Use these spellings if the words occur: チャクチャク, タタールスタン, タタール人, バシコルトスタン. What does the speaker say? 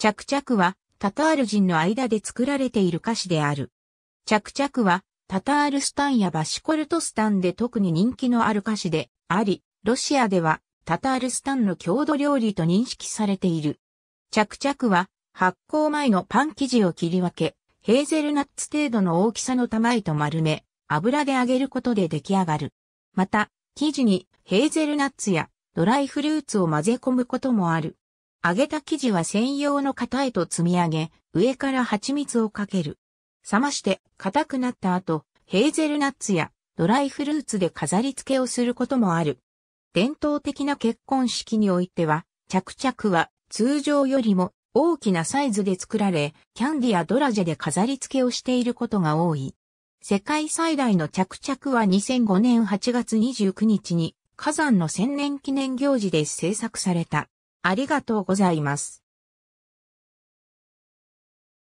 チャクチャクはタタール人の間で作られている菓子である。チャクチャクはタタールスタンやバシコルトスタンで特に人気のある菓子であり、ロシアではタタールスタンの郷土料理と認識されている。チャクチャクは発酵前のパン生地を切り分け、ヘーゼルナッツ程度の大きさの玉へと丸め、油で揚げることで出来上がる。また、生地にヘーゼルナッツやドライフルーツを混ぜ込むこともある。揚げた生地は専用の型へと積み上げ、上から蜂蜜をかける。冷まして硬くなった後、ヘーゼルナッツやドライフルーツで飾り付けをすることもある。伝統的な結婚式においては、チャクチャクは通常よりも大きなサイズで作られ、キャンディやドラジェで飾り付けをしていることが多い。世界最大のチャクチャクは2005年8月29日に火山の千年記念行事で制作された。ありがとうございます。